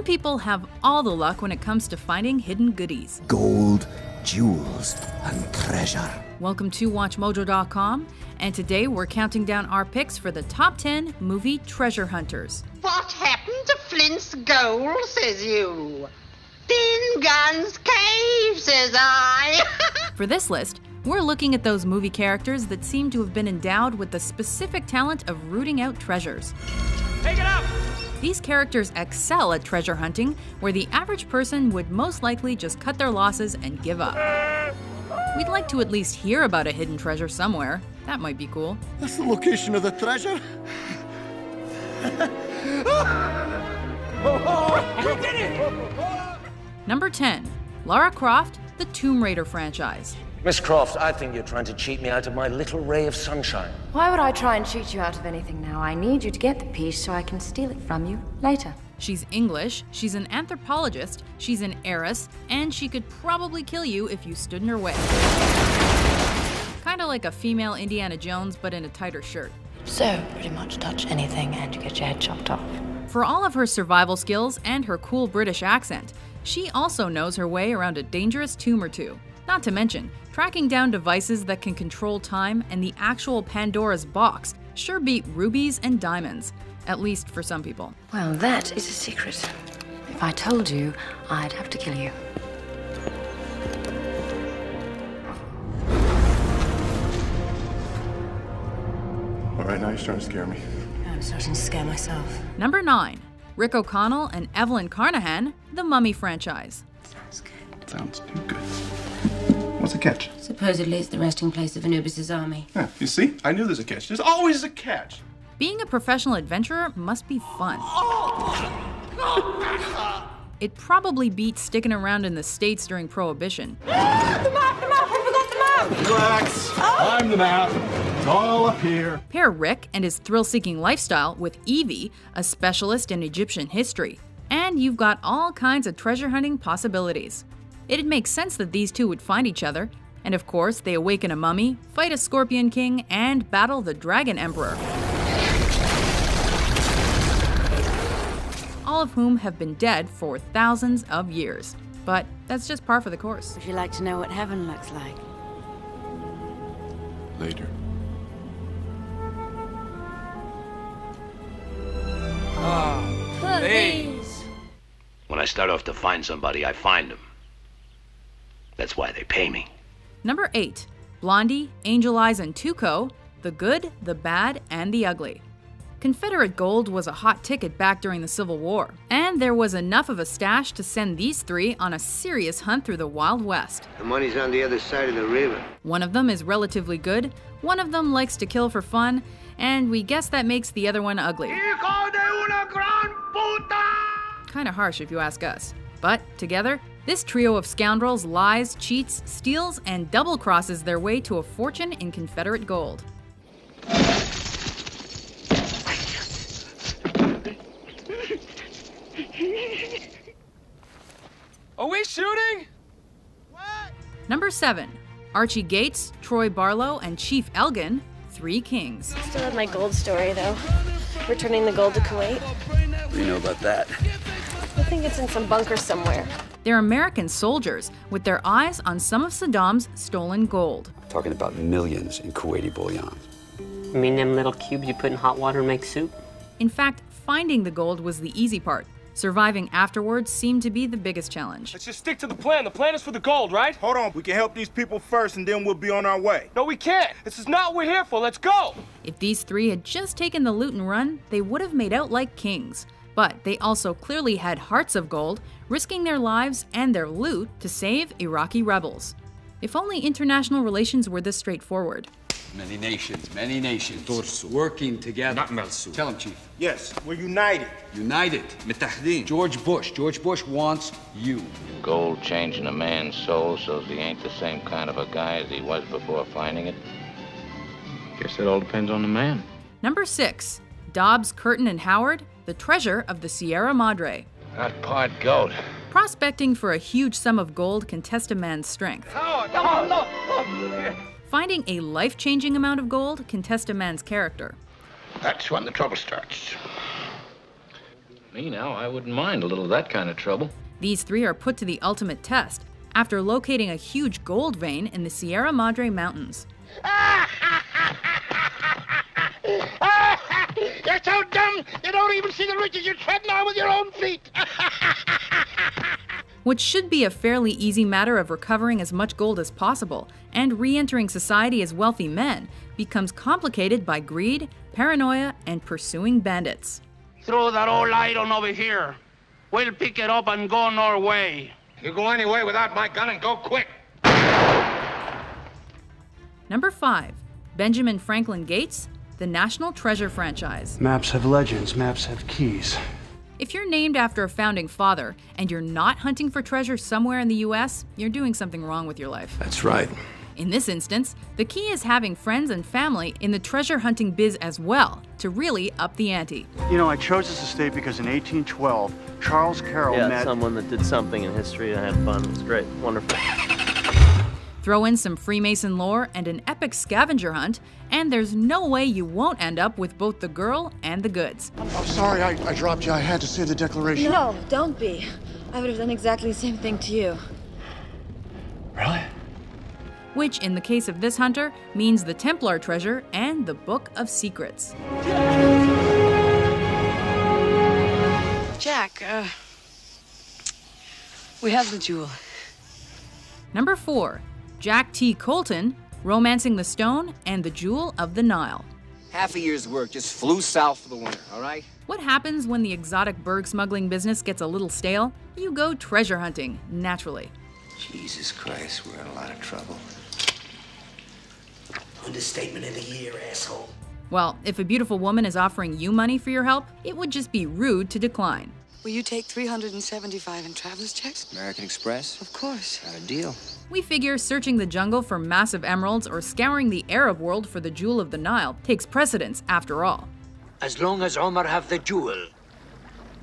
Some people have all the luck when it comes to finding hidden goodies. Gold, jewels, and treasure. Welcome to WatchMojo.com, and today we're counting down our picks for the top 10 movie treasure hunters. What happened to Flint's gold, says you? Tin Gun's cave, says I. For this list, we're looking at those movie characters that seem to have been endowed with the specific talent of rooting out treasures. Take it up! These characters excel at treasure hunting, where the average person would most likely just cut their losses and give up. We'd like to at least hear about a hidden treasure somewhere. That might be cool. That's the location of the treasure. We did it! Number 10, Lara Croft, the Tomb Raider franchise. Miss Croft, I think you're trying to cheat me out of my little ray of sunshine. Why would I try and cheat you out of anything now? I need you to get the piece so I can steal it from you later. She's English, she's an anthropologist, she's an heiress, and she could probably kill you if you stood in her way. Kinda like a female Indiana Jones, but in a tighter shirt. So, pretty much touch anything and you get your head chopped off. For all of her survival skills and her cool British accent, she also knows her way around a dangerous tomb or two. Not to mention, tracking down devices that can control time and the actual Pandora's box sure beat rubies and diamonds, at least for some people. Well, that is a secret. If I told you, I'd have to kill you. All right, now you're starting to scare me. I'm starting to scare myself. Number 9, Rick O'Connell and Evelyn Carnahan, the Mummy franchise. Sounds good. Sounds too good. What's the catch? Supposedly it's the resting place of Anubis' army. Yeah, you see? I knew there's a catch. There's always a catch. Being a professional adventurer must be fun. Oh. It probably beats sticking around in the States during Prohibition. The map, the map! I forgot the map! Relax. Oh. I'm the map. It's all up here. Pair Rick and his thrill-seeking lifestyle with Evie, a specialist in Egyptian history, and you've got all kinds of treasure hunting possibilities. It'd make sense that these two would find each other, and of course, they awaken a mummy, fight a Scorpion King, and battle the Dragon Emperor. All of whom have been dead for thousands of years. But that's just par for the course. Would you like to know what heaven looks like? Later. Ah, please! When I start off to find somebody, I find them. That's why they pay me. Number 8, Blondie, Angel Eyes, and Tuco, The Good, the Bad, and the Ugly. Confederate gold was a hot ticket back during the Civil War, and there was enough of a stash to send these three on a serious hunt through the Wild West. The money's on the other side of the river. One of them is relatively good, one of them likes to kill for fun, and we guess that makes the other one ugly. Hijo de una gran puta! Kinda harsh if you ask us. But together, this trio of scoundrels lies, cheats, steals, and double-crosses their way to a fortune in Confederate gold. Are we shooting? What? Number 7, Archie Gates, Troy Barlow, and Chief Elgin, Three Kings. I still have my gold story, though. Returning the gold to Kuwait. What do you know about that? I think it's in some bunker somewhere. They're American soldiers with their eyes on some of Saddam's stolen gold. Talking about millions in Kuwaiti bullion. You mean them little cubes you put in hot water and make soup? In fact, finding the gold was the easy part. Surviving afterwards seemed to be the biggest challenge. Let's just stick to the plan. The plan is for the gold, right? Hold on. We can help these people first, and then we'll be on our way. No, we can't. This is not what we're here for. Let's go. If these three had just taken the loot and run, they would have made out like kings. But they also clearly had hearts of gold, risking their lives and their loot to save Iraqi rebels. If only international relations were this straightforward. Many nations, working together. Tell him, Chief. Yes, we're united. United. George Bush wants you. Gold changing a man's soul so he ain't the same kind of a guy as he was before finding it. Guess that all depends on the man. Number 6, Dobbs, Curtin, and Howard, the treasure of the Sierra Madre. That part gold. Prospecting for a huge sum of gold can test a man's strength. Finding a life-changing amount of gold can test a man's character. That's when the trouble starts. Me now, I wouldn't mind a little of that kind of trouble. These three are put to the ultimate test after locating a huge gold vein in the Sierra Madre Mountains. You're so dumb, you don't even see the riches you're treading on with your own feet. What should be a fairly easy matter of recovering as much gold as possible and re-entering society as wealthy men becomes complicated by greed, paranoia, and pursuing bandits. Throw that old iron over here. We'll pick it up and go our way. You go any way without my gun and go quick. Number 5. Benjamin Franklin Gates, the National Treasure franchise. Maps have legends, maps have keys. If you're named after a founding father and you're not hunting for treasure somewhere in the US, you're doing something wrong with your life. That's right. In this instance, the key is having friends and family in the treasure hunting biz as well to really up the ante. You know, I chose this estate because in 1812, Charles Carroll met someone that did something in history and had fun. It was great, wonderful. Throw in some Freemason lore and an epic scavenger hunt, and there's no way you won't end up with both the girl and the goods. I'm sorry I dropped you. I had to say the declaration. No, don't be. I would have done exactly the same thing to you. Really? Which, in the case of this hunter, means the Templar treasure and the Book of Secrets. Jack, we have the jewel. Number 4. Jack T. Colton, Romancing the Stone, and the Jewel of the Nile. Half a year's work just flew south for the winter, all right? What happens when the exotic bird smuggling business gets a little stale? You go treasure hunting, naturally. Jesus Christ, we're in a lot of trouble. Understatement of the year, asshole. Well, if a beautiful woman is offering you money for your help, it would just be rude to decline. Will you take 375 in traveler's checks? American Express? Of course. Not a deal. We figure searching the jungle for massive emeralds or scouring the Arab world for the Jewel of the Nile takes precedence after all. As long as Omar have the jewel,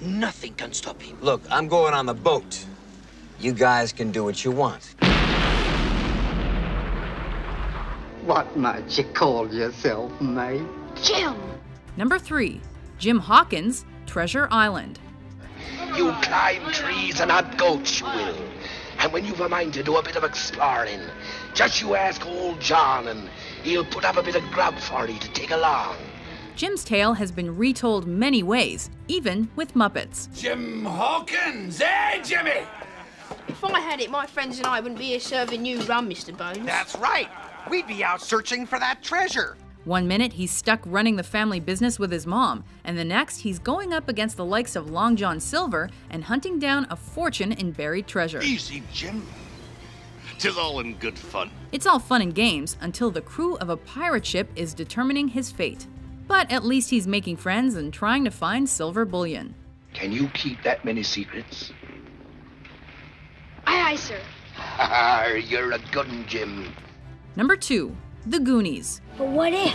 nothing can stop him. Look, I'm going on the boat. You guys can do what you want. What might you call yourself, mate? Jim! Number 3. Jim Hawkins, Treasure Island. You climb trees and up goats, you will. And when you've a mind to do a bit of exploring, just you ask old John and he'll put up a bit of grub for you to take along. Jim's tale has been retold many ways, even with Muppets. Jim Hawkins, eh, Jimmy? If I had it, my friends and I wouldn't be here serving you rum, Mr. Bones. That's right. We'd be out searching for that treasure. One minute, he's stuck running the family business with his mom, and the next, he's going up against the likes of Long John Silver and hunting down a fortune in buried treasure. Easy, Jim. 'Tis all in good fun. It's all fun and games until the crew of a pirate ship is determining his fate. But at least he's making friends and trying to find silver bullion. Can you keep that many secrets? Aye, aye, sir. You're a good one, Jim. Number 2. The Goonies. But what if?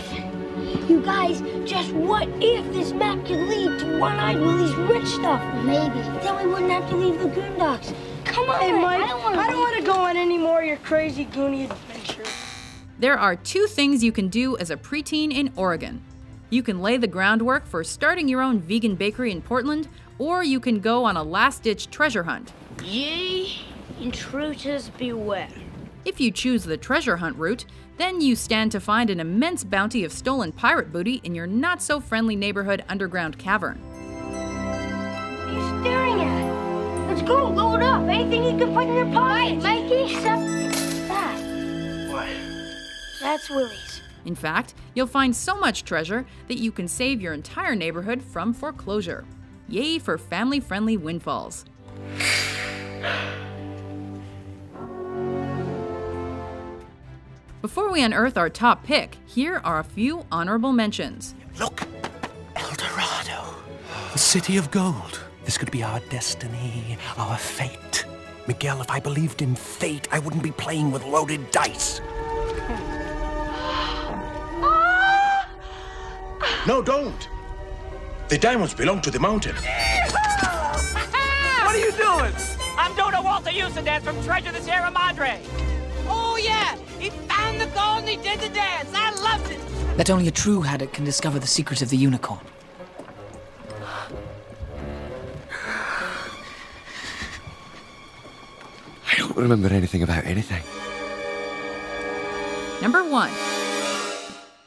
You guys, just what if this map could lead to One-Eyed Willie's rich stuff? Maybe. Then we wouldn't have to leave the Goondocks. Come on, hey, Mike. I don't want to go on any more of your crazy Goonie adventure. There are two things you can do as a preteen in Oregon. You can lay the groundwork for starting your own vegan bakery in Portland, or you can go on a last-ditch treasure hunt. Ye intruders beware. If you choose the treasure hunt route, then you stand to find an immense bounty of stolen pirate booty in your not-so-friendly neighborhood underground cavern. What are you staring at? Let's go, blow it up. Anything you can put in your pocket, Mikey, except that. What? That's Willie's. In fact, you'll find so much treasure that you can save your entire neighborhood from foreclosure. Yay for family-friendly windfalls. Before we unearth our top pick, here are a few honorable mentions. Look, El Dorado, the city of gold. This could be our destiny, our fate. Miguel, if I believed in fate, I wouldn't be playing with loaded dice. No, don't. The diamonds belong to the mountain. What are you doing? I'm doing a Walter Houston dance from Treasure the Sierra Madre. Oh, yeah. He found the gold and he did the dance. I loved it. That only a true haddock can discover the secret of the unicorn. remember anything about anything. Number 1,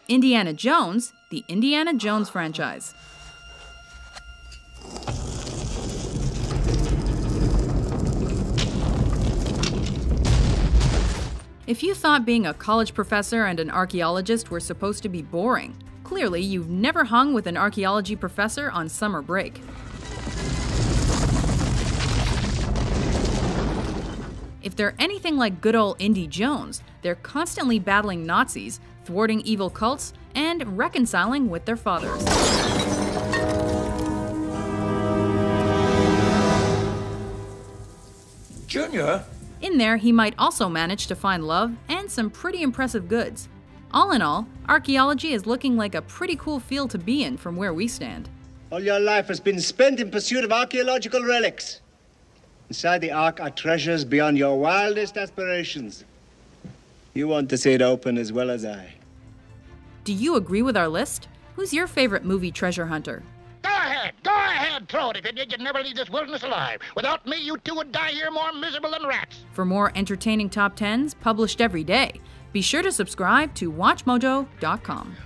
Indiana Jones, the Indiana Jones franchise. If you thought being a college professor and an archaeologist were supposed to be boring, clearly you've never hung with an archaeology professor on summer break. If they're anything like good old Indy Jones, they're constantly battling Nazis, thwarting evil cults, and reconciling with their fathers. Junior? In there, he might also manage to find love and some pretty impressive goods. All in all, archaeology is looking like a pretty cool field to be in from where we stand. All your life has been spent in pursuit of archaeological relics. Inside the Ark are treasures beyond your wildest aspirations. You want to see it open as well as I. Do you agree with our list? Who's your favorite movie treasure hunter? Go ahead, throw it. If it did, you'd never leave this wilderness alive. Without me, you two would die here more miserable than rats. For more entertaining top 10s published every day, be sure to subscribe to WatchMojo.com.